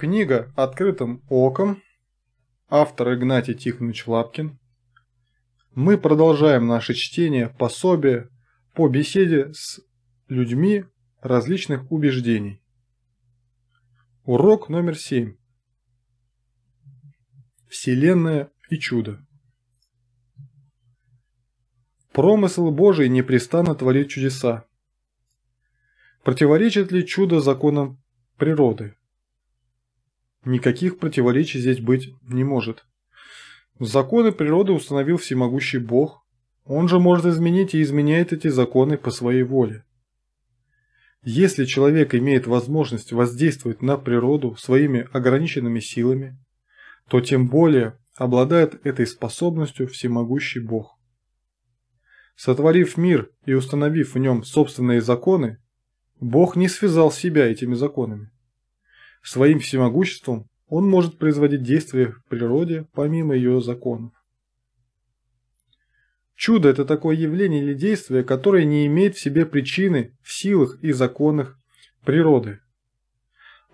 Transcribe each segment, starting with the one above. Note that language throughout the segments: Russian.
Книга «Открытым оком», автор Игнатий Тихонович Лапкин. Мы продолжаем наше чтение пособия по беседе с людьми различных убеждений. Урок номер 7. Вселенная и чудо. Промысл Божий непрестанно творит чудеса. Противоречит ли чудо законам природы? Никаких противоречий здесь быть не может. Законы природы установил всемогущий Бог. Он же может изменить и изменяет эти законы по своей воле. Если человек имеет возможность воздействовать на природу своими ограниченными силами, то тем более обладает этой способностью всемогущий Бог. Сотворив мир и установив в нем собственные законы, Бог не связал себя этими законами. Своим всемогуществом он может производить действия в природе помимо ее законов. Чудо – это такое явление или действие, которое не имеет в себе причины в силах и законах природы.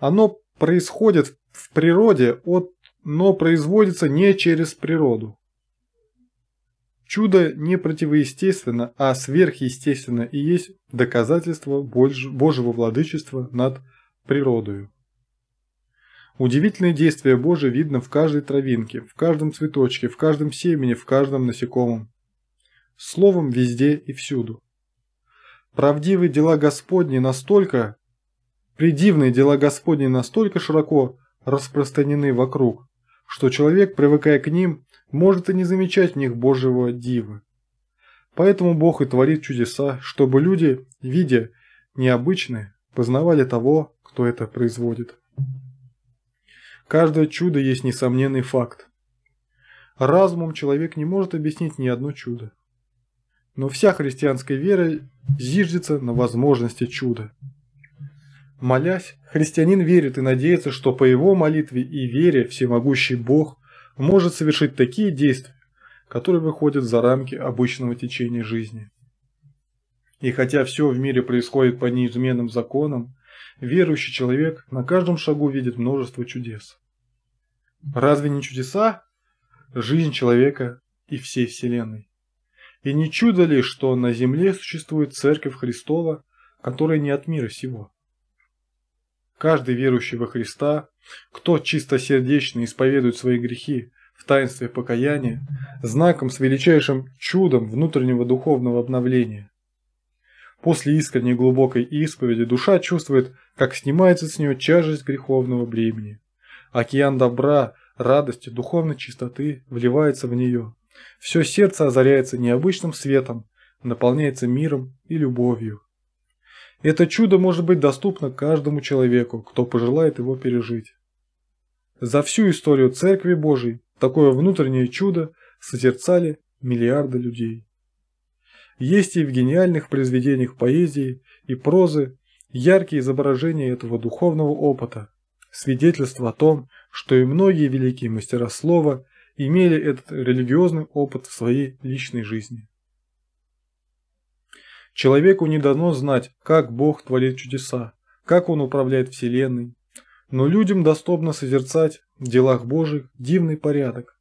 Оно происходит в природе, но производится не через природу. Чудо не противоестественно, а сверхъестественно и есть доказательство Божьего владычества над природою. Удивительное действие Божие видно в каждой травинке, в каждом цветочке, в каждом семени, в каждом насекомом. Словом, везде и всюду. Правдивые дела Господни настолько, предивные дела Господни настолько широко распространены вокруг, что человек, привыкая к ним, может и не замечать в них Божьего дива. Поэтому Бог и творит чудеса, чтобы люди, видя необычное, познавали того, кто это производит. Каждое чудо есть несомненный факт. Разумом человек не может объяснить ни одно чудо. Но вся христианская вера зиждется на возможности чуда. Молясь, христианин верит и надеется, что по его молитве и вере всемогущий Бог может совершить такие действия, которые выходят за рамки обычного течения жизни. И хотя все в мире происходит по неизменным законам, верующий человек на каждом шагу видит множество чудес. Разве не чудеса жизнь человека и всей вселенной? И не чудо ли, что на земле существует Церковь Христова, которая не от мира сего? Каждый верующий во Христа, кто чистосердечно исповедует свои грехи в таинстве покаяния, знаком с величайшим чудом внутреннего духовного обновления. После искренней глубокой исповеди душа чувствует, как снимается с нее тяжесть греховного бремени. Океан добра, радости, духовной чистоты вливается в нее. Все сердце озаряется необычным светом, наполняется миром и любовью. Это чудо может быть доступно каждому человеку, кто пожелает его пережить. За всю историю Церкви Божией такое внутреннее чудо созерцали миллиарды людей. Есть и в гениальных произведениях поэзии и прозы яркие изображения этого духовного опыта, свидетельство о том, что и многие великие мастера слова имели этот религиозный опыт в своей личной жизни. Человеку не дано знать, как Бог творит чудеса, как Он управляет вселенной, но людям доступно созерцать в делах Божьих дивный порядок.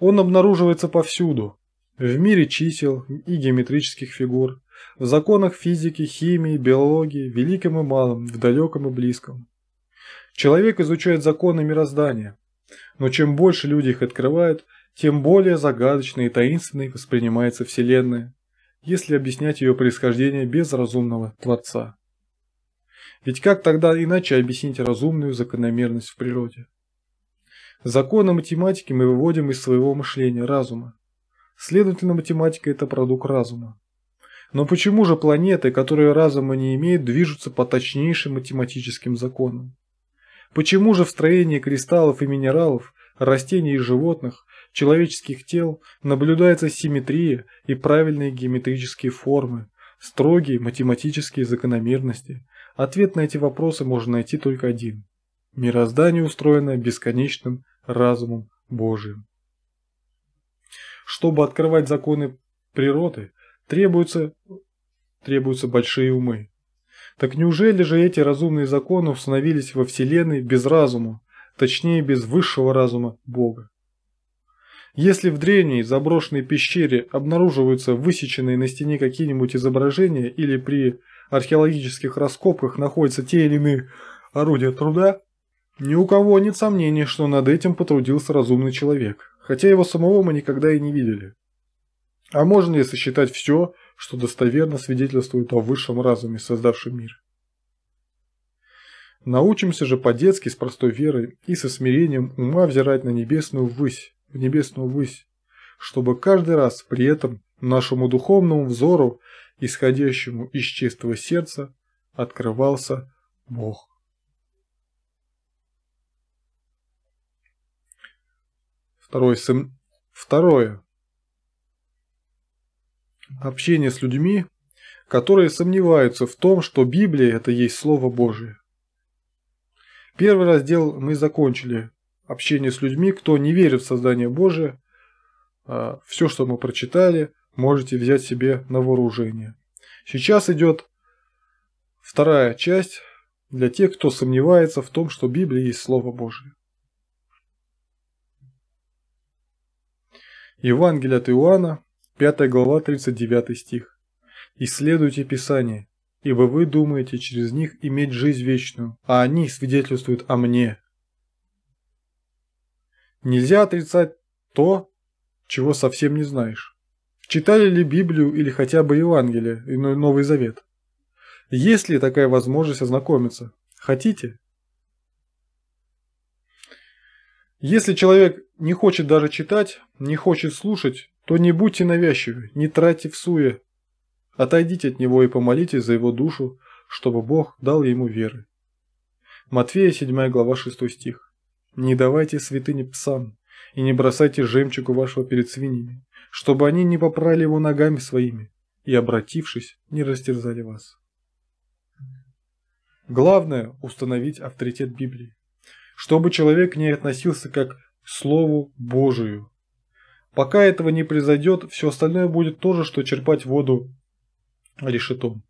Он обнаруживается повсюду. В мире чисел и геометрических фигур, в законах физики, химии, биологии, великом и малом, в далеком и близком. Человек изучает законы мироздания, но чем больше люди их открывают, тем более загадочной и таинственной воспринимается Вселенная, если объяснять ее происхождение без разумного Творца. Ведь как тогда иначе объяснить разумную закономерность в природе? Законы математики мы выводим из своего мышления, разума. Следовательно, математика – это продукт разума. Но почему же планеты, которые разума не имеют, движутся по точнейшим математическим законам? Почему же в строении кристаллов и минералов, растений и животных, человеческих тел наблюдается симметрия и правильные геометрические формы, строгие математические закономерности? Ответ на эти вопросы можно найти только один. Мироздание устроено бесконечным разумом Божиим. Чтобы открывать законы природы, требуются большие умы. Так неужели же эти разумные законы установились во Вселенной без разума, точнее без высшего разума Бога? Если в древней заброшенной пещере обнаруживаются высеченные на стене какие-нибудь изображения или при археологических раскопках находятся те или иные орудия труда, ни у кого нет сомнений, что над этим потрудился разумный человек, хотя его самого мы никогда и не видели. А можно ли сосчитать все, что достоверно свидетельствует о высшем разуме, создавшем мир? Научимся же по-детски, с простой верой и со смирением ума взирать на небесную высь, в небесную высь, чтобы каждый раз при этом нашему духовному взору, исходящему из чистого сердца, открывался Бог. Второе. Общение с людьми, которые сомневаются в том, что Библия – это есть Слово Божие. Первый раздел мы закончили. Общение с людьми, кто не верит в создание Божие. Все, что мы прочитали, можете взять себе на вооружение. Сейчас идет вторая часть для тех, кто сомневается в том, что Библия есть Слово Божие. Евангелие от Иоанна, 5 глава, 39 стих. «Исследуйте Писание, ибо вы думаете через них иметь жизнь вечную, а они свидетельствуют о мне». Нельзя отрицать то, чего совсем не знаешь. Читали ли Библию или хотя бы Евангелие, иной Новый Завет? Есть ли такая возможность ознакомиться? Хотите? Если человек не хочет даже читать, не хочет слушать, то не будьте навязчивы, не тратьте всуе. Отойдите от него и помолитесь за его душу, чтобы Бог дал ему веры. Матфея 7 глава 6 стих. «Не давайте святыни псам, и не бросайте жемчуга вашего перед свиньями, чтобы они не попрали его ногами своими, и, обратившись, не растерзали вас». Главное – установить авторитет Библии, чтобы человек к ней относился как к Слову Божию. Пока этого не произойдет, все остальное будет то же, что черпать воду решетом.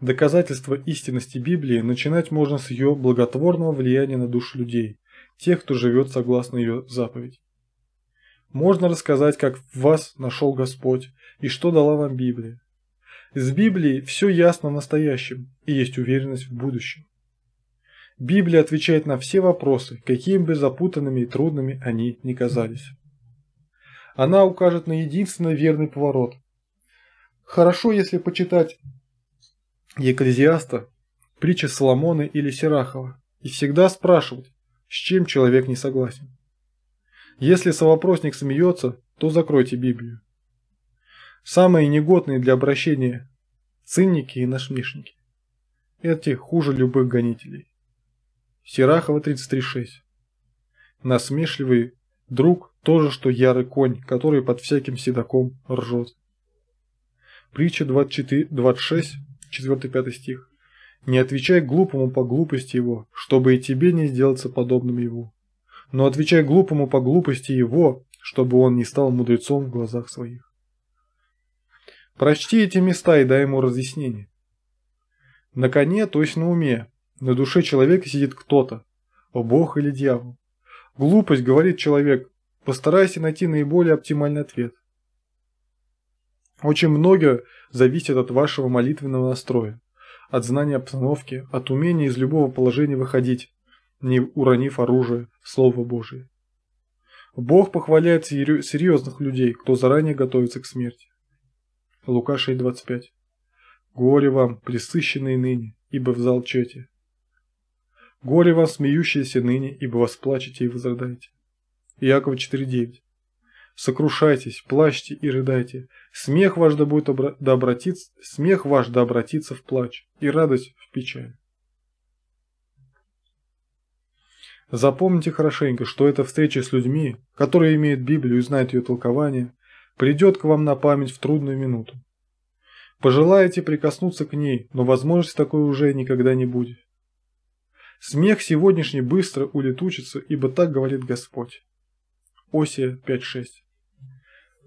Доказательство истинности Библии начинать можно с ее благотворного влияния на душу людей, тех, кто живет согласно ее заповеди. Можно рассказать, как вас нашел Господь и что дала вам Библия. С Библией все ясно в настоящем и есть уверенность в будущем. Библия отвечает на все вопросы, какими бы запутанными и трудными они ни казались. Она укажет на единственный верный поворот. Хорошо, если почитать Екклезиаста, притчи Соломона или Сирахова и всегда спрашивать, с чем человек не согласен. Если совопросник смеется, то закройте Библию. Самые негодные для обращения цинники и насмешники. Эти хуже любых гонителей. Сирахова 33.6. Насмешливый друг тоже, что ярый конь, который под всяким седаком ржет. Притча 24.26, 4-5 стих. «Не отвечай глупому по глупости его, чтобы и тебе не сделаться подобным его. Но отвечай глупому по глупости его, чтобы он не стал мудрецом в глазах своих». Прочти эти места и дай ему разъяснение. На коне, то есть на уме, на душе человека сидит кто-то, Бог или дьявол. Глупость, говорит человек, постарайся найти наиболее оптимальный ответ. Очень многое зависит от вашего молитвенного настроя, от знания обстановки, от умения из любого положения выходить, не уронив оружие, Слово Божие. Бог похваляет серьезных людей, кто заранее готовится к смерти. Лука 6.25. «Горе вам, пресыщенные ныне, ибо взалчете. Горе вам, смеющиеся ныне, ибо вас плачете и возрыдаете». Иакова 4.9. «Сокрушайтесь, плачьте и рыдайте. Смех ваш да будет обратится в плач, и радость в печаль». Запомните хорошенько, что эта встреча с людьми, которые имеют Библию и знают ее толкование, придет к вам на память в трудную минуту. Пожелаете прикоснуться к ней, но возможности такой уже никогда не будет. Смех сегодняшний быстро улетучится, ибо так говорит Господь. Осия 5.6.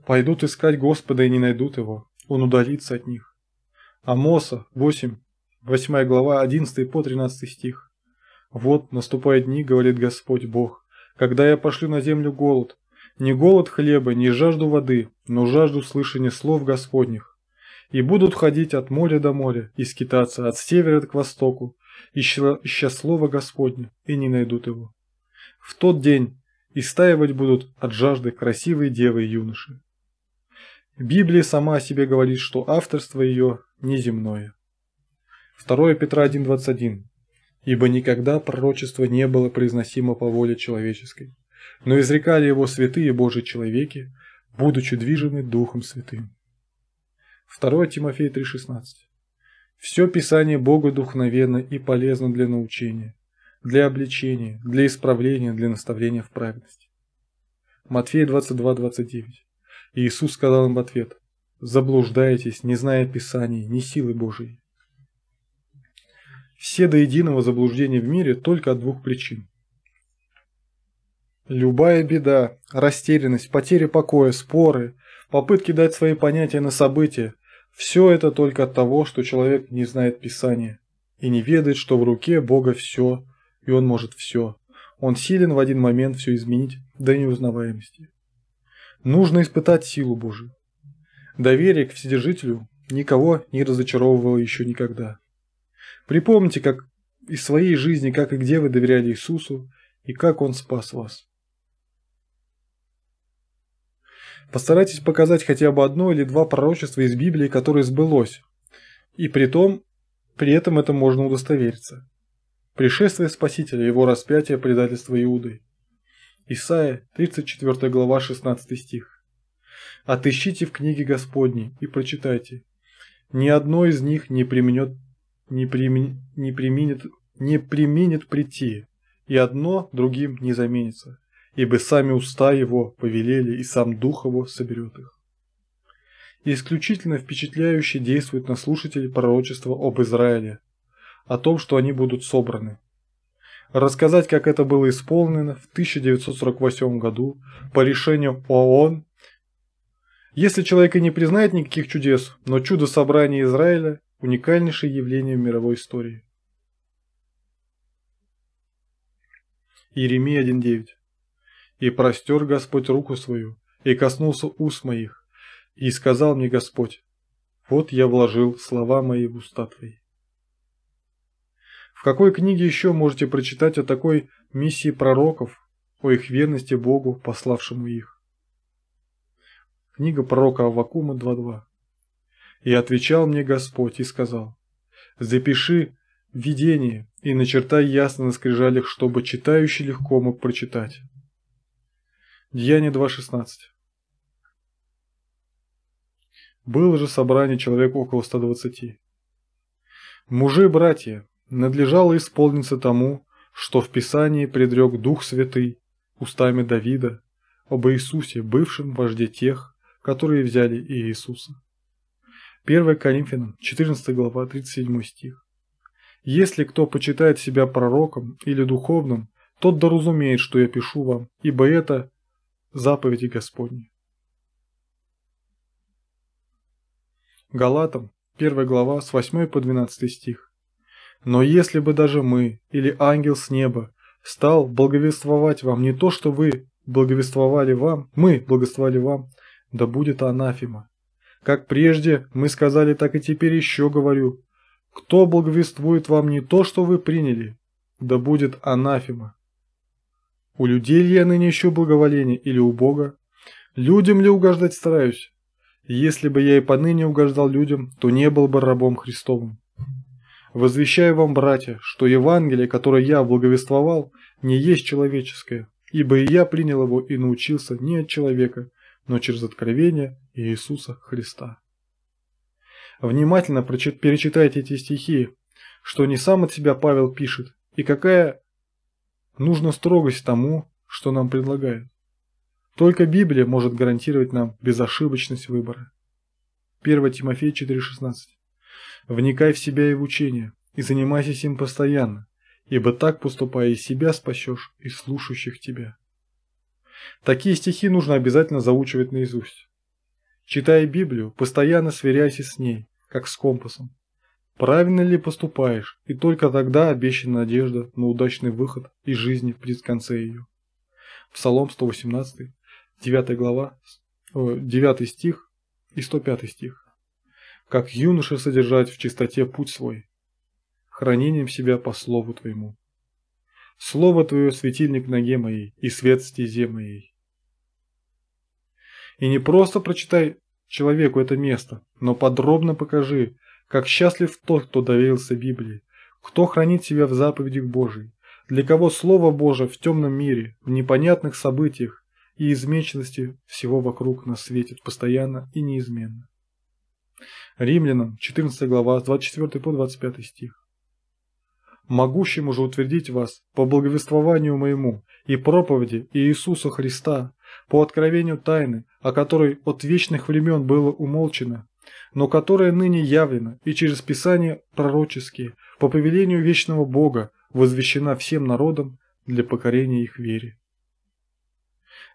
«Пойдут искать Господа и не найдут его, он удалится от них». Амоса 8, 8 глава, 11 по 13 стих. «Вот наступают дни, — говорит Господь Бог, — когда я пошлю на землю голод, не голод хлеба, не жажду воды, но жажду слышания слов Господних. И будут ходить от моря до моря, и скитаться от севера к востоку, ища слова Господня, и не найдут его. В тот день истаивать будут от жажды красивые девы и юноши». Библия сама о себе говорит, что авторство ее неземное. 2 Петра 1,21. «Ибо никогда пророчество не было произносимо по воле человеческой, но изрекали его святые Божьи человеки, будучи движимы Духом Святым». 2 Тимофея 3,16. «Все Писание богодухновенно и полезно для научения, для обличения, для исправления, для наставления в праведности». Матфея 22,29. Иисус сказал им в ответ: «Заблуждаетесь, не зная Писаний, ни силы Божией». Все до единого заблуждения в мире только от двух причин. Любая беда, растерянность, потеря покоя, споры, попытки дать свои понятия на события – все это только от того, что человек не знает Писания и не ведает, что в руке Бога все, и Он может все. Он силен в один момент все изменить до неузнаваемости. Нужно испытать силу Божию. Доверие к Вседержителю никого не разочаровывало еще никогда. Припомните, как из своей жизни, как и где вы доверяли Иисусу, и как Он спас вас. Постарайтесь показать хотя бы одно или два пророчества из Библии, которое сбылось, и при этом это можно удостовериться. Пришествие Спасителя, Его распятие, предательство Иуды. Исайя 34 глава, 16 стих. «Отыщите в книге Господней и прочитайте. Ни одно из них не преминет прийти, и одно другим не заменится, ибо сами уста его повелели, и сам дух его соберет их». Исключительно впечатляюще действует на слушателей пророчества об Израиле, о том, что они будут собраны. Рассказать, как это было исполнено в 1948 году по решению ООН. Если человек и не признает никаких чудес, но чудо собрания Израиля – уникальнейшее явление в мировой истории. Иеремия 1.9. «И простер Господь руку свою, и коснулся уст моих, и сказал мне Господь: вот я вложил слова мои в уста твои». В какой книге еще можете прочитать о такой миссии пророков, о их верности Богу, пославшему их? Книга пророка Аввакума 2.2. «И отвечал мне Господь и сказал: запиши видение и начертай ясно на скрижалях, чтобы читающий легко мог прочитать». Деяние 2.16. «Было же собрание человек около 120. Мужи, братья, надлежало исполниться тому, что в Писании предрек Дух Святый устами Давида об Иисусе, бывшем вожде тех, которые взяли и Иисуса». 1 Коринфянам 14 глава, 37 стих. «Если кто почитает себя пророком или духовным, тот да разумеет, что я пишу вам, ибо это заповеди Господни». Галатам 1 глава, с 8 по 12 стих. «Но если бы даже мы или ангел с неба стал благовествовать вам не то, что мы благословили вам, да будет анафема. Как прежде мы сказали, так и теперь еще говорю: кто благовествует вам не то, что вы приняли, да будет анафема. У людей ли я ныне ищу благоволение или у Бога? Людям ли угождать стараюсь? Если бы я и поныне угождал людям, то не был бы рабом Христовым. Возвещаю вам, братья, что Евангелие, которое я благовествовал, не есть человеческое, ибо и я принял его и научился не от человека, но через откровение Иисуса Христа». Внимательно перечитайте эти стихи, что не сам от себя Павел пишет, и какая нужна строгость тому, что нам предлагают. Только Библия может гарантировать нам безошибочность выбора. 1 Тимофея 4,16. «Вникай в себя и в учение, и занимайся им постоянно, ибо так, поступая, и себя спасешь, и слушающих тебя». Такие стихи нужно обязательно заучивать наизусть. Читая Библию, постоянно сверяйся с ней, как с компасом. Правильно ли поступаешь, и только тогда обещана надежда на удачный выход из жизни придет в конце ее. Псалом 118, 9 глава, 9 стих и 105 стих. Как юноше содержать в чистоте путь свой, хранением себя по слову твоему. Слово твое светильник ноге моей и свет стезе моей. И не просто прочитай человеку это место, но подробно покажи, как счастлив тот, кто доверился Библии, кто хранит себя в заповедях Божьей, для кого Слово Божие в темном мире, в непонятных событиях и измеченности всего вокруг нас светит постоянно и неизменно. Римлянам 14 глава, 24 по 25 стих. «Могущему же утвердить вас по благовествованию моему и проповеди Иисуса Христа, по откровению тайны, о которой от вечных времен было умолчено, но которая ныне явлена и через Писания пророческие, по повелению вечного Бога, возвещена всем народам для покорения их вере».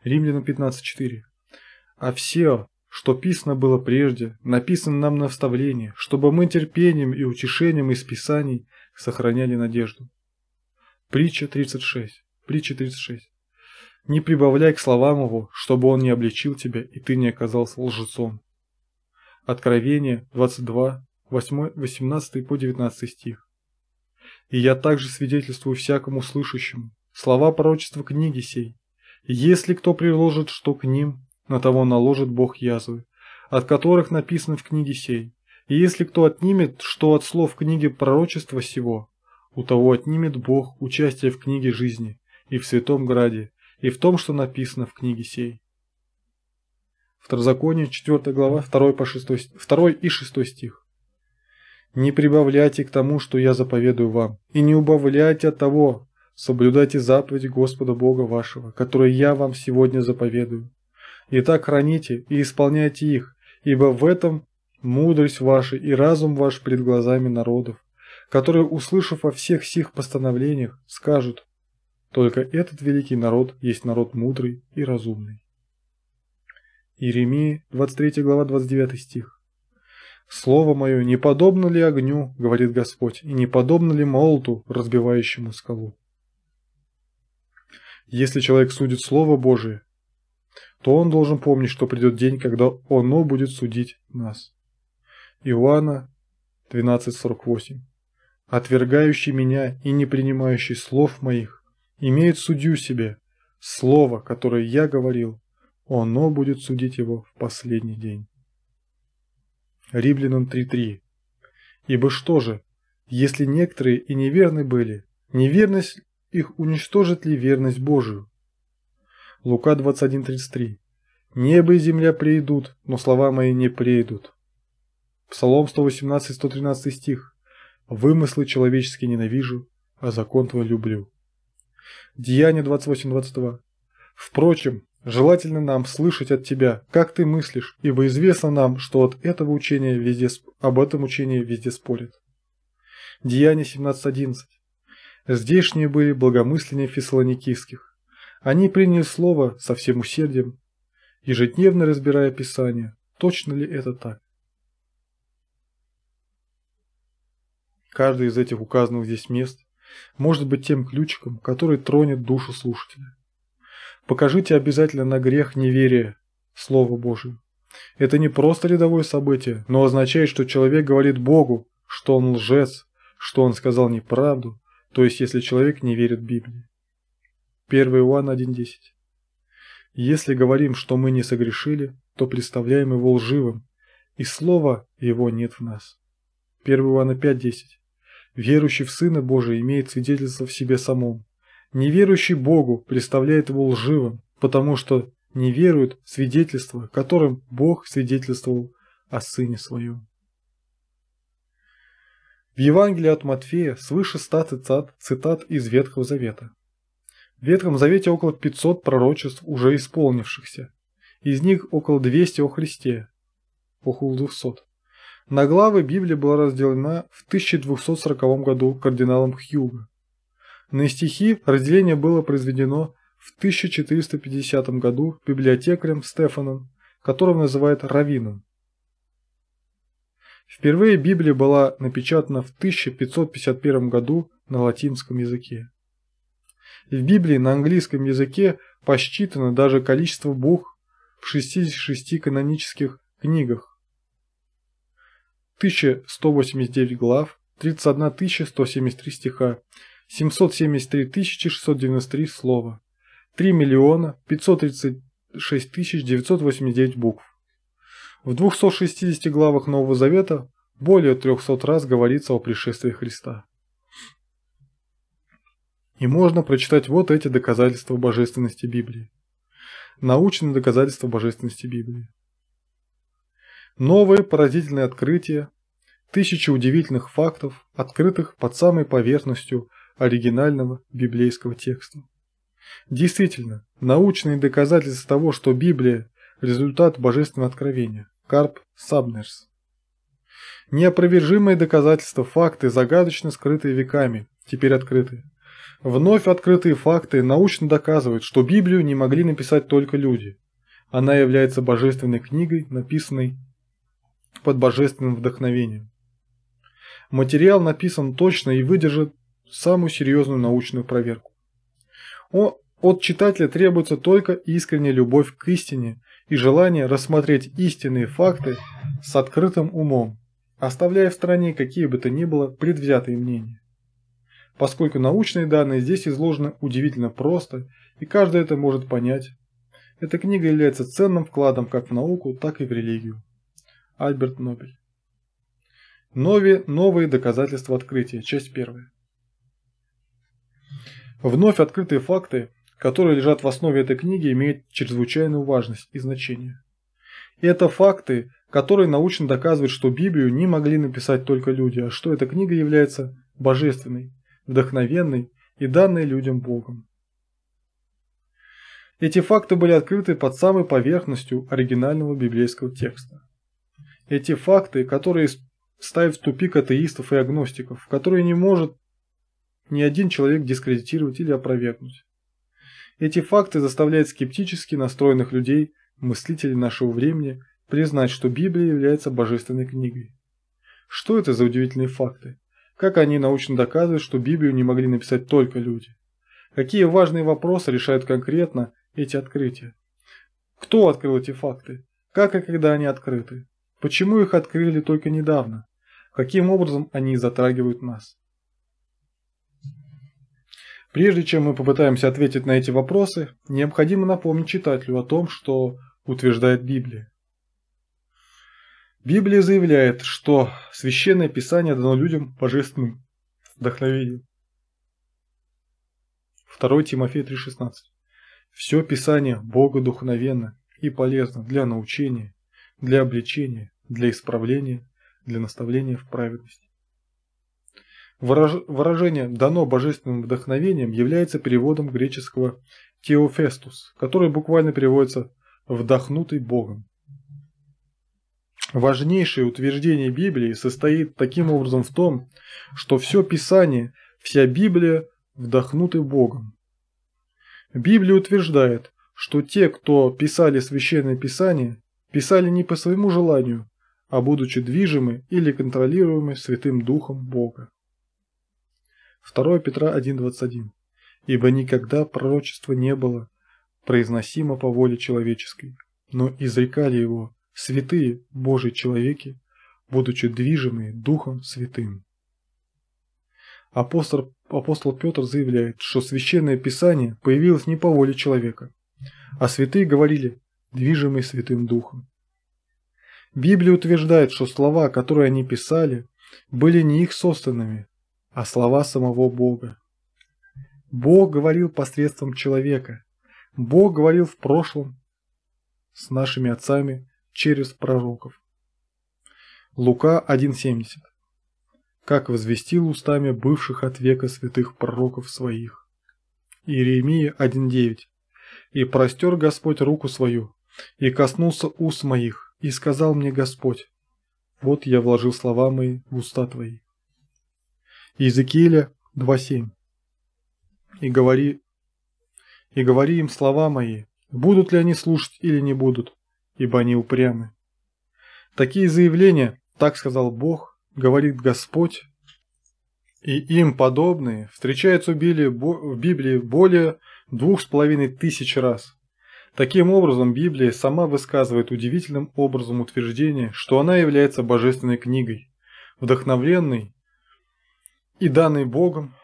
Римлянам 15:4. «А все, что писано было прежде, написано нам на вставление, чтобы мы терпением и утешением из Писаний сохраняли надежду». Притча 36. «Не прибавляй к словам его, чтобы он не обличил тебя, и ты не оказался лжецом». Откровение 22, 8, 18 по 19 стих. «И я также свидетельствую всякому слышащему слова пророчества книги сей. Если кто приложит что к ним, на того наложит Бог язвы, от которых написано в книге сей. И если кто отнимет что от слов книги пророчества сего, у того отнимет Бог участие в книге жизни и в святом граде, и в том, что написано в книге сей». Второзаконие, 4 глава, 2 и 6 стих. «Не прибавляйте к тому, что я заповедую вам, и не убавляйте от того, соблюдайте заповедь Господа Бога вашего, которую я вам сегодня заповедую. Итак, храните и исполняйте их, ибо в этом мудрость ваша и разум ваш пред глазами народов, которые, услышав о всех сих постановлениях, скажут: только этот великий народ есть народ мудрый и разумный». Иеремия, 23 глава, 29 стих. «Слово мое не подобно ли огню, говорит Господь, и не подобно ли молоту, разбивающему скалу?» Если человек судит Слово Божие, то он должен помнить, что придет день, когда оно будет судить нас. Иоанна 12:48. «Отвергающий меня и не принимающий слов моих имеет судью себе, слово, которое я говорил, оно будет судить его в последний день». Римлянам 3:3. «Ибо что же, если некоторые и неверны были, неверность их уничтожит ли верность Божию?» Лука 21:33. «Небо и земля прейдут, но слова мои не прейдут». Псалом 118, 113 стих. «Вымыслы человеческие ненавижу, а закон твой люблю». Деяние 28, 22. «Впрочем, желательно нам слышать от тебя, как ты мыслишь, ибо известно нам, что об этом учении везде спорят». Деяние 17:11. «Здешние были благомысленнее фессалоникийских. Они приняли слово со всем усердием, ежедневно разбирая Писание, точно ли это так». Каждое из этих указанных здесь мест может быть тем ключиком, который тронет душу слушателя. Покажите обязательно на грех неверия Слову Божию. Это не просто рядовое событие, но означает, что человек говорит Богу, что он лжец, что он сказал неправду, то есть если человек не верит Библии. 1 Иоанна 1:10. «Если говорим, что мы не согрешили, то представляем его лживым, и слова его нет в нас». 1 Иоанна 5:10. «Верующий в Сына Божия имеет свидетельство в себе самом. Неверующий Богу представляет его лживым, потому что не верует в свидетельство, которым Бог свидетельствовал о Сыне Своем». В Евангелии от Матфея свыше 100 цитат из Ветхого Завета. В Ветхом Завете около 500 пророчеств, уже исполнившихся. Из них около 200 о Христе, около 200. На главы Библия была разделена в 1240 году кардиналом Хьюго. На стихи разделение было произведено в 1450 году библиотекарем Стефаном, которого называют раввином. Впервые Библия была напечатана в 1551 году на латинском языке. В Библии на английском языке посчитано даже количество букв в 66 канонических книгах. 1189 глав, 31 173 стиха, 773 693 слова, 3 миллиона 536 989 букв. В 260 главах Нового Завета более 300 раз говорится о пришествии Христа. И можно прочитать вот эти доказательства божественности Библии. Научные доказательства божественности Библии. Новые поразительные открытия, тысячи удивительных фактов, открытых под самой поверхностью оригинального библейского текста. Действительно, научные доказательства того, что Библия – результат божественного откровения. Карп Сабнерс. Неопровержимые доказательства, факты, загадочно скрытые веками, теперь открыты. Вновь открытые факты научно доказывают, что Библию не могли написать только люди. Она является божественной книгой, написанной под божественным вдохновением. Материал написан точно и выдержит самую серьезную научную проверку. От читателя требуется только искренняя любовь к истине и желание рассмотреть истинные факты с открытым умом, оставляя в стороне какие бы то ни было предвзятые мнения. Поскольку научные данные здесь изложены удивительно просто, и каждый это может понять, эта книга является ценным вкладом как в науку, так и в религию. Альберт Нобель. Новые доказательства открытия. Часть 1. Вновь открытые факты, которые лежат в основе этой книги, имеют чрезвычайную важность и значение. Это факты, которые научно доказывают, что Библию не могли написать только люди, а что эта книга является божественной, вдохновенной и данной людям Богом. Эти факты были открыты под самой поверхностью оригинального библейского текста. Эти факты, которые ставят в тупик атеистов и агностиков, которые не может ни один человек дискредитировать или опровергнуть. Эти факты заставляют скептически настроенных людей, мыслителей нашего времени, признать, что Библия является божественной книгой. Что это за удивительные факты? Как они научно доказывают, что Библию не могли написать только люди? Какие важные вопросы решают конкретно эти открытия? Кто открыл эти факты? Как и когда они открыты? Почему их открыли только недавно? Каким образом они затрагивают нас? Прежде чем мы попытаемся ответить на эти вопросы, необходимо напомнить читателю о том, что утверждает Библия. Библия заявляет, что Священное Писание дано людям божественным вдохновением. 2 Тимофея 3,16. Все Писание богодухновенно и полезно для научения, для обличения, для исправления, для наставления в праведности. Выражение «дано божественным вдохновением» является переводом греческого «теофестус», который буквально переводится «вдохнутый Богом». Важнейшее утверждение Библии состоит таким образом в том, что все Писание, вся Библия вдохнуты Богом. Библия утверждает, что те, кто писали Священное Писание, писали не по своему желанию, а будучи движимы или контролируемы Святым Духом Бога. 2 Петра 1,21. Ибо никогда пророчество не было произносимо по воле человеческой, но изрекали его святые Божьи человеки, будучи движимые Духом Святым. Апостол Петр заявляет, что Священное Писание появилось не по воле человека, а святые говорили, движимые Святым Духом. Библия утверждает, что слова, которые они писали, были не их собственными, а слова самого Бога. Бог говорил посредством человека. Бог говорил в прошлом с нашими отцами, через пророков. Лука 1,70. Как возвестил устами бывших от века святых пророков своих. Иеремия 1,9. И простер Господь руку свою, и коснулся уст моих, и сказал мне Господь, вот я вложил слова мои в уста твои. Иезекииля 2,7. И говори им слова мои, будут ли они слушать или не будут, ибо они упрямы. Такие заявления Так сказал Бог, говорит Господь. И им подобные встречаются в Библии более 2500 раз. Таким образом, Библия сама высказывает удивительным образом утверждение, что она является божественной книгой, вдохновленной и данной Богом,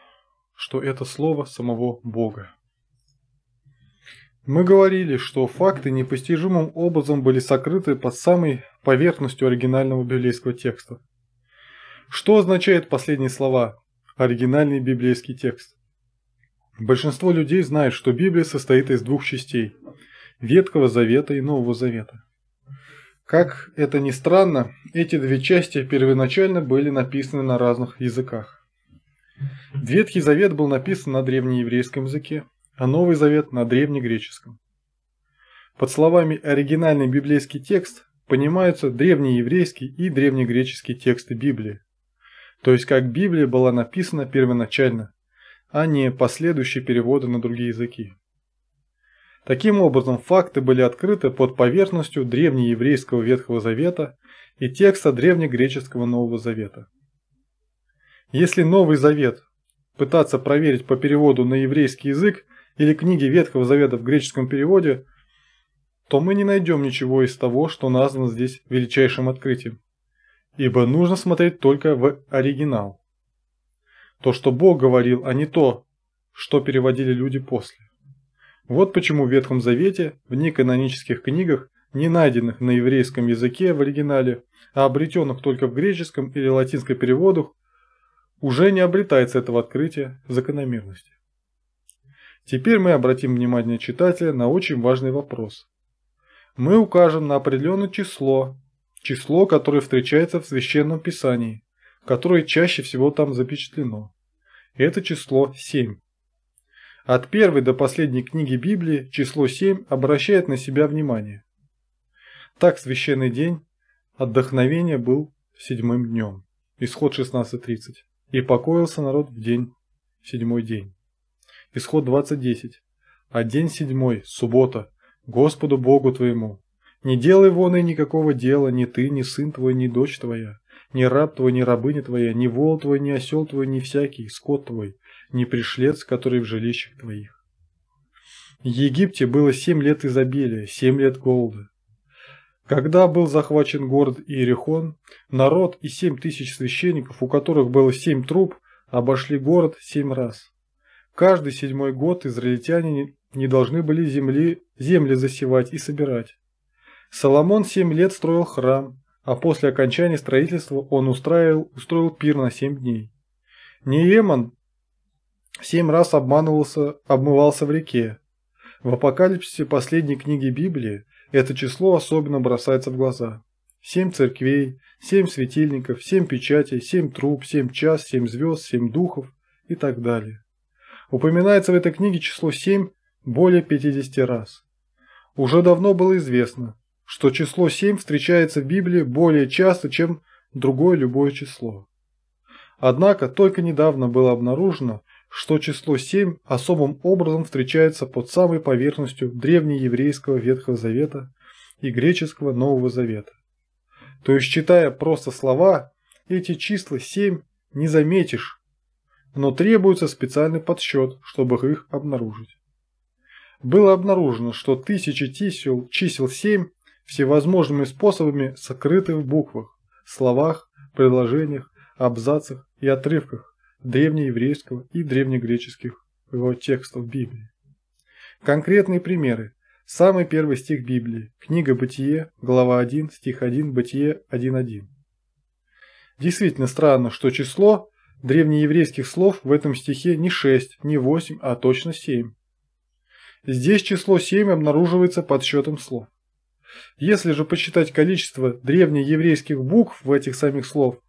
что это слово самого Бога. Мы говорили, что факты непостижимым образом были сокрыты под самой поверхностью оригинального библейского текста. Что означают последние слова «оригинальный библейский текст»? Большинство людей знает, что Библия состоит из двух частей – Ветхого Завета и Нового Завета. Как это ни странно, эти две части первоначально были написаны на разных языках. Ветхий Завет был написан на древнееврейском языке, а Новый Завет на древнегреческом. Под словами «оригинальный библейский текст» понимаются древнееврейский и древнегреческий тексты Библии, то есть как Библия была написана первоначально, а не последующие переводы на другие языки. Таким образом, факты были открыты под поверхностью древнееврейского Ветхого Завета и текста древнегреческого Нового Завета. Если Новый Завет пытаться проверить по переводу на еврейский язык или книги Ветхого Завета в греческом переводе, то мы не найдем ничего из того, что названо здесь величайшим открытием, ибо нужно смотреть только в оригинал. То, что Бог говорил, а не то, что переводили люди после. Вот почему в Ветхом Завете, в неканонических книгах, не найденных на еврейском языке в оригинале, а обретенных только в греческом или латинском переводах, уже не обретается этого открытия закономерности. Теперь мы обратим внимание читателя на очень важный вопрос. Мы укажем на определенное число, которое встречается в Священном Писании, которое чаще всего там запечатлено. Это число 7. От первой до последней книги Библии число 7 обращает на себя внимание. Так священный день отдохновения был седьмым днем, исход 16:30, и покоился народ в день, седьмой день, исход 20:10, а день седьмой, суббота, Господу Богу твоему. Не делай вон и никакого дела, ни ты, ни сын твой, ни дочь твоя, ни раб твой, ни рабыня твоя, ни вол твой, ни осел твой, ни всякий скот твой, ни пришлец, который в жилищах твоих. В Египте было 7 лет изобилия, 7 лет голода. Когда был захвачен город Иерихон, народ и 7000 священников, у которых было 7 труб, обошли город 7 раз. Каждый 7-й год израильтяне не должны были земли засевать и собирать. Соломон 7 лет строил храм, а после окончания строительства он устроил пир на 7 дней. Нееман 7 раз обмывался в реке. В Апокалипсисе, последней книги Библии, это число особенно бросается в глаза. 7 церквей, 7 светильников, 7 печатей, 7 труб, 7 час, 7 звезд, 7 духов и так далее. Упоминается в этой книге число 7 более 50 раз. Уже давно было известно, что число 7 встречается в Библии более часто, чем другое любое число. Однако только недавно было обнаружено, что число 7 особым образом встречается под самой поверхностью древнееврейского Ветхого Завета и греческого Нового Завета. То есть, читая просто слова, эти числа 7 не заметишь, но требуется специальный подсчет, чтобы их обнаружить. Было обнаружено, что тысячи чисел 7 всевозможными способами сокрыты в буквах, словах, предложениях, абзацах и отрывках древнееврейского и древнегреческих текстов Библии. Конкретные примеры. Самый первый стих Библии, книга Бытие, глава 1, стих 1, Бытие 1:1. Действительно странно, что число древнееврейских слов в этом стихе не 6, не 8, а точно 7. Здесь число 7 обнаруживается подсчетом слов. Если же посчитать количество древнееврейских букв в этих самих слов,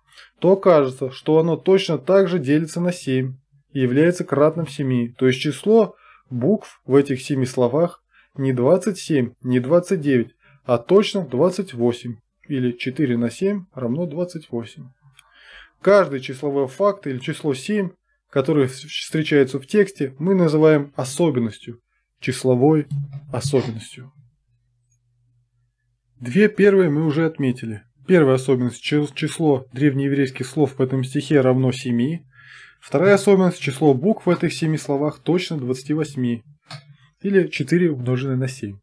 то окажется, что оно точно так же делится на 7 и является кратным 7, то есть число букв в этих 7 словах не 27, не 29, а точно 28, или 4 на 7 равно 28. Каждый числовой факт или число 7, которое встречается в тексте, мы называем особенностью, числовой особенностью. Две первые мы уже отметили. Первая особенность: число древнееврейских слов в этом стихе равно 7. Вторая особенность: число букв в этих 7 словах точно 28, или 4 умноженное на 7.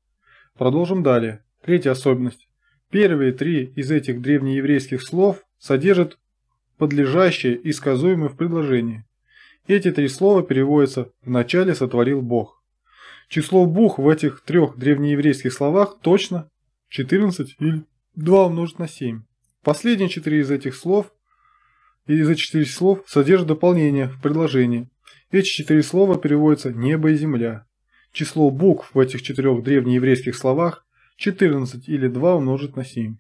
Продолжим далее. Третья особенность. Первые 3 из этих древнееврейских слов содержат подлежащее и сказуемое в предложении. Эти 3 слова переводятся «вначале сотворил Бог». Число букв в этих 3 древнееврейских словах точно 14 или 2 умножить на 7. Последние 4 из этих 4 слов содержат дополнение в предложении. Эти 4 слова переводятся «небо и земля». Число букв в этих 4 древнееврейских словах 14 или 2 умножить на 7.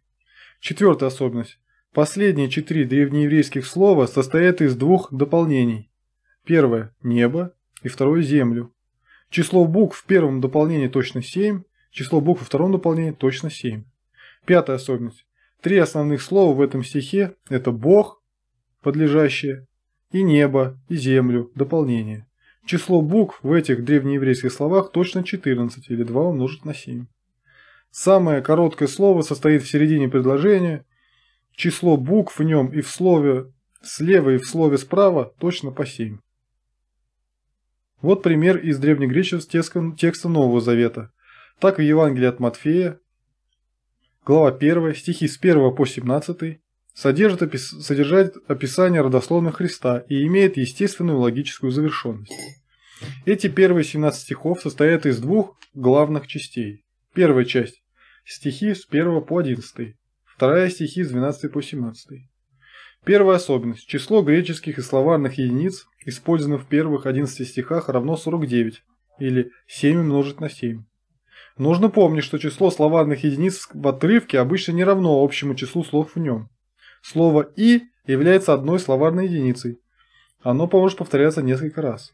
Четвертая особенность. Последние 4 древнееврейских слова состоят из 2 дополнений. Первое – небо, и второе – землю. Число букв в первом дополнении точно 7, число букв во втором дополнении точно 7. Пятая особенность. 3 основных слова в этом стихе – это Бог, подлежащее, и небо, и землю, дополнение. Число букв в этих древнееврейских словах точно 14, или 2 умножить на 7. Самое короткое слово состоит в середине предложения. Число букв в нем и в слове слева, и в слове справа точно по 7. Вот пример из древнегреческого текста Нового Завета. Так в Евангелии от Матфея, глава 1, стихи с 1 по 17, содержит описание родословных Христа и имеет естественную логическую завершенность. Эти первые 17 стихов состоят из 2 главных частей. Первая часть – стихи с 1 по 11, вторая – стихи с 12 по 17. Первая особенность. Число греческих и славянных единиц, использованных в первых 11 стихах, равно 49, или 7 умножить на 7. Нужно помнить, что число славянных единиц в отрывке обычно не равно общему числу слов в нем. Слово «и» является одной славянной единицей. Оно может повторяться несколько раз.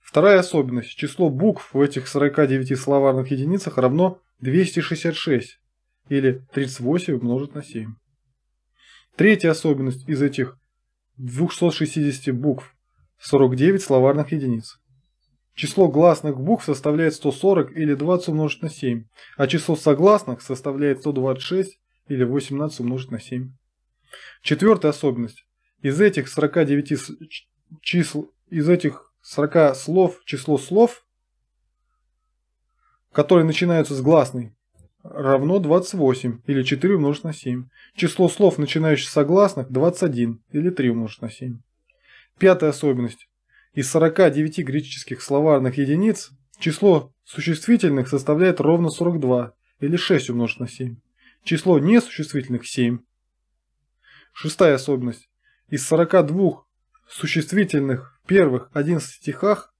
Вторая особенность. Число букв в этих 49 славянных единицах равно 266, или 38 умножить на 7. Третья особенность: из этих 260 букв 49 словарных единиц. Число гласных букв составляет 140 или 20 умножить на 7, а число согласных составляет 126 или 18 умножить на 7. Четвертая особенность: из этих 40 слов число слов, которые начинаются с гласной, равно 28, или 4 умножить на 7. Число слов, начинающихся согласных, 21, или 3 умножить на 7. Пятая особенность. Из 49 греческих словарных единиц число существительных составляет ровно 42, или 6 умножить на 7. Число несуществительных – 7. Шестая особенность. Из 42 существительных в первых 11 стихах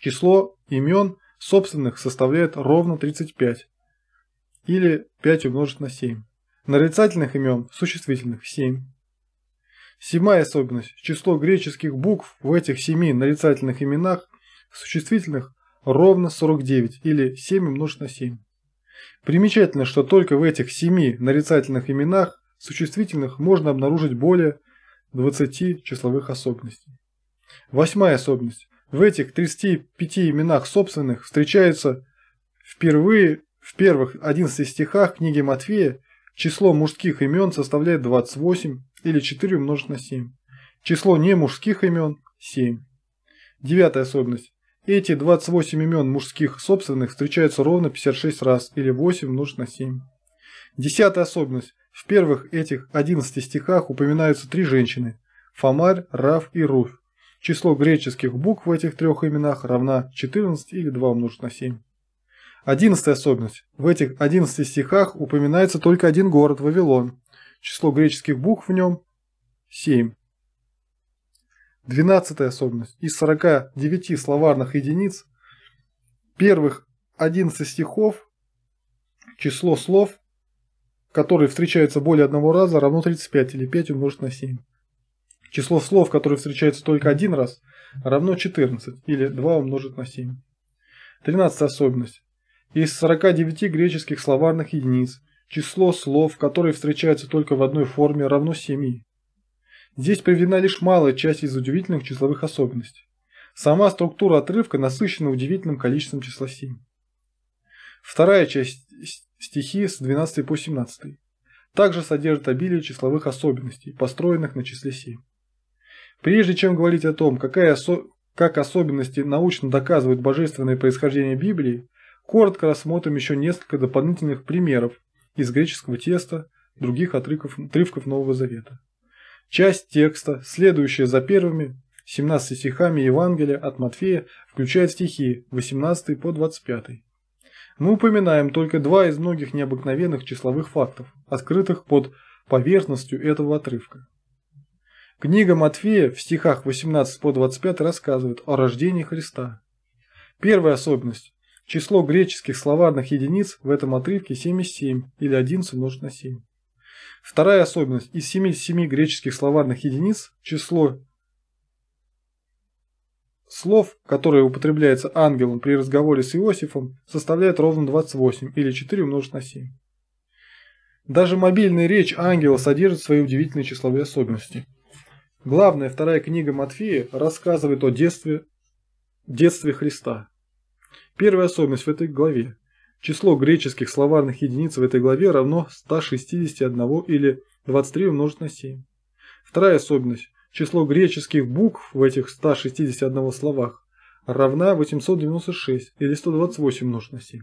число имен собственных составляет ровно 35, или 5 умножить на 7. Нарицательных имен существительных – 7. Седьмая особенность. Число греческих букв в этих 7 нарицательных именах существительных ровно 49, или 7 умножить на 7. Примечательно, что только в этих 7 нарицательных именах существительных можно обнаружить более 20 числовых особенностей. Восьмая особенность. В этих 35 именах собственных встречаются впервые в первых 11 стихах книги Матфея. Число мужских имен составляет 28, или 4 умножить на 7. Число немужских имен – 7. Девятая особенность. Эти 28 имен мужских собственных встречаются ровно 56 раз, или 8 умножить на 7. Десятая особенность. В первых этих 11 стихах упоминаются 3 женщины – Фомарь, Рав и Руфь. Число греческих букв в этих 3 именах равна 14, или 2 умножить на 7. 11-я особенность. В этих 11 стихах упоминается только 1 город – Вавилон. Число греческих букв в нем – 7. 12-я особенность. Из 49 словарных единиц первых 11 стихов число слов, которые встречаются более 1 раза, равно 35, или 5 умножить на 7. Число слов, которые встречаются только 1 раз, равно 14, или 2 умножить на 7. 13-я особенность. Из 49 греческих словарных единиц число слов, которые встречаются только в одной форме, равно 7. Здесь приведена лишь малая часть из удивительных числовых особенностей. Сама структура отрывка насыщена удивительным количеством числа 7. Вторая часть — стихи с 12 по 17. также содержит обилие числовых особенностей, построенных на числе 7. Прежде чем говорить о том, как особенности научно доказывают божественное происхождение Библии, коротко рассмотрим еще несколько дополнительных примеров из греческого текста, других отрывков Нового Завета. Часть текста, следующая за первыми 17 стихами Евангелия от Матфея, включает стихи 18 по 25. Мы упоминаем только два из многих необыкновенных числовых фактов, открытых под поверхностью этого отрывка. Книга Матфея в стихах 18 по 25 рассказывает о рождении Христа. Первая особенность. Число греческих словарных единиц в этом отрывке 77 или 11 умножить на 7. Вторая особенность. Из 77 греческих словарных единиц число слов, которые употребляется ангелом при разговоре с Иосифом, составляет ровно 28 или 4 умножить на 7. Даже мобильная речь ангела содержит свои удивительные числовые особенности. Главная вторая книга Матфея рассказывает о детстве Христа. Первая особенность в этой главе. Число греческих словарных единиц в этой главе равно 161 или 23 умножить на 7. Вторая особенность. Число греческих букв в этих 161 словах равна 896 или 128 умножить на 7.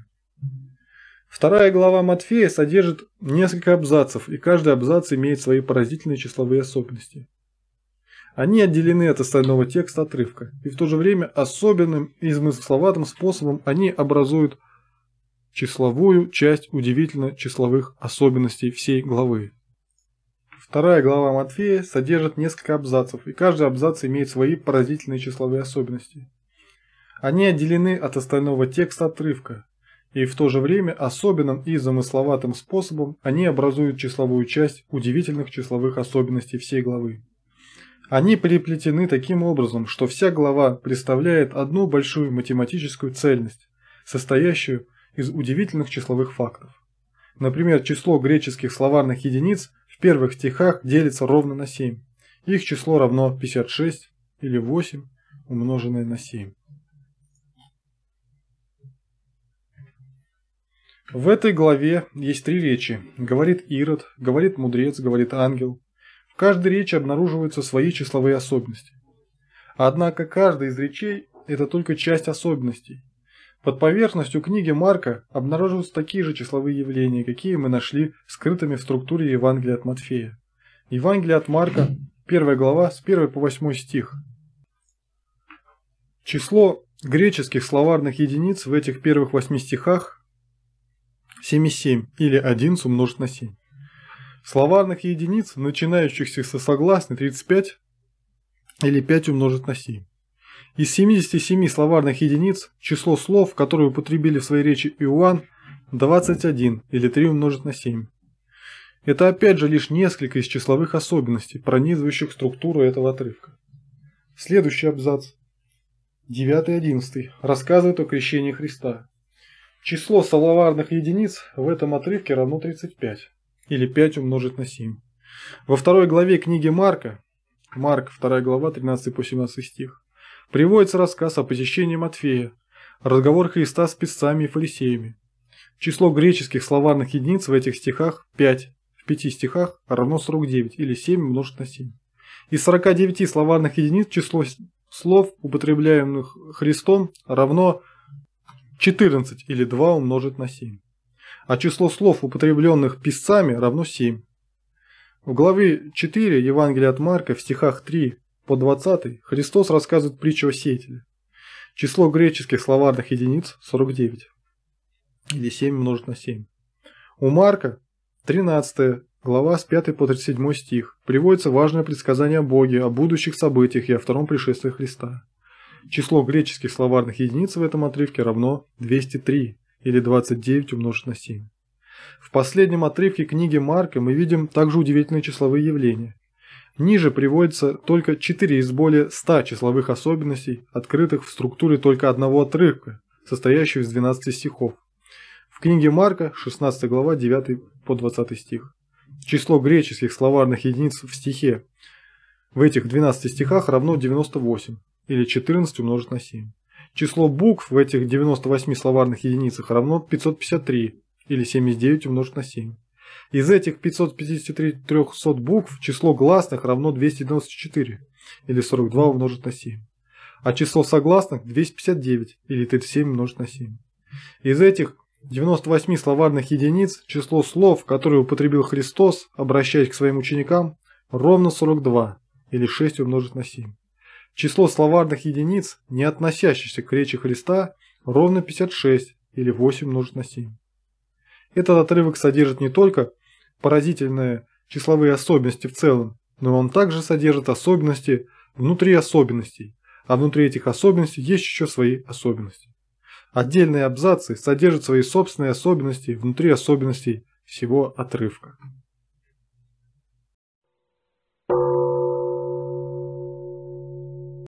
Вторая глава Матфея содержит несколько абзацев, и каждый абзац имеет свои поразительные числовые особенности. Они отделены от остального текста отрывка, и в то же время особенным и замысловатым способом они образуют числовую часть удивительно числовых особенностей всей главы. Вторая глава Матфея содержит несколько абзацев, и каждый абзац имеет свои поразительные числовые особенности. Они отделены от остального текста отрывка, и в то же время особенным и замысловатым способом они образуют числовую часть удивительных числовых особенностей всей главы. Они переплетены таким образом, что вся глава представляет одну большую математическую цельность, состоящую из удивительных числовых фактов. Например, число греческих словарных единиц в первых стихах делится ровно на 7. Их число равно 56 или 8 умноженное на 7. В этой главе есть три речи. Говорит Ирод, говорит мудрец, говорит ангел. В каждой речи обнаруживаются свои числовые особенности. Однако каждая из речей – это только часть особенностей. Под поверхностью книги Марка обнаруживаются такие же числовые явления, какие мы нашли скрытыми в структуре Евангелия от Матфея. Евангелие от Марка, 1 глава, с 1 по 8 стих. Число греческих словарных единиц в этих первых 8 стихах 77 или 11 умножить на 7. Словарных единиц, начинающихся со согласной 35 или 5 умножить на 7. Из 77 словарных единиц число слов, которые употребили в своей речи Иоанн, 21 или 3 умножить на 7. Это опять же лишь несколько из числовых особенностей, пронизывающих структуру этого отрывка. Следующий абзац, 9-11, рассказывает о крещении Христа. Число словарных единиц в этом отрывке равно 35. Или 5 умножить на 7. Во второй главе книги Марка, Марк 2 глава 13 по 17 стих, приводится рассказ о посещении Матфея, разговор Христа с писцами и фарисеями. Число греческих словарных единиц в этих стихах 5, в 5 стихах равно 49 или 7 умножить на 7. Из 49 словарных единиц число слов, употребляемых Христом, равно 14 или 2 умножить на 7. А число слов, употребленных писцами, равно 7. В главе 4 Евангелия от Марка в стихах 3 по 20 Христос рассказывает притчу о сеятеле. Число греческих словарных единиц 49, или 7 умножить на 7. У Марка 13 глава с 5 по 37 стих приводится важное предсказание о Боге, о будущих событиях и о втором пришествии Христа. Число греческих словарных единиц в этом отрывке равно 203. Или 29 умножить на 7. В последнем отрывке книги Марка мы видим также удивительные числовые явления. Ниже приводится только 4 из более 100 числовых особенностей, открытых в структуре только одного отрывка, состоящего из 12 стихов. В книге Марка 16 глава 9 по 20 стих. Число греческих словарных единиц в этих 12 стихах равно 98 или 14 умножить на 7. Число букв в этих 98 словарных единицах равно 553 или 79 умножить на 7. Из этих 553-300 букв число гласных равно 294, или 42 умножить на 7. А число согласных 259, или 37 умножить на 7. Из этих 98 словарных единиц число слов, которые употребил Христос, обращаясь к своим ученикам, ровно 42, или 6 умножить на 7. Число словарных единиц, не относящихся к речи Христа, ровно 56, или 8 умножить на 7. Этот отрывок содержит не только поразительные числовые особенности в целом, но он также содержит особенности внутри особенностей, а внутри этих особенностей есть еще свои особенности. Отдельные абзацы содержат свои собственные особенности внутри особенностей всего отрывка.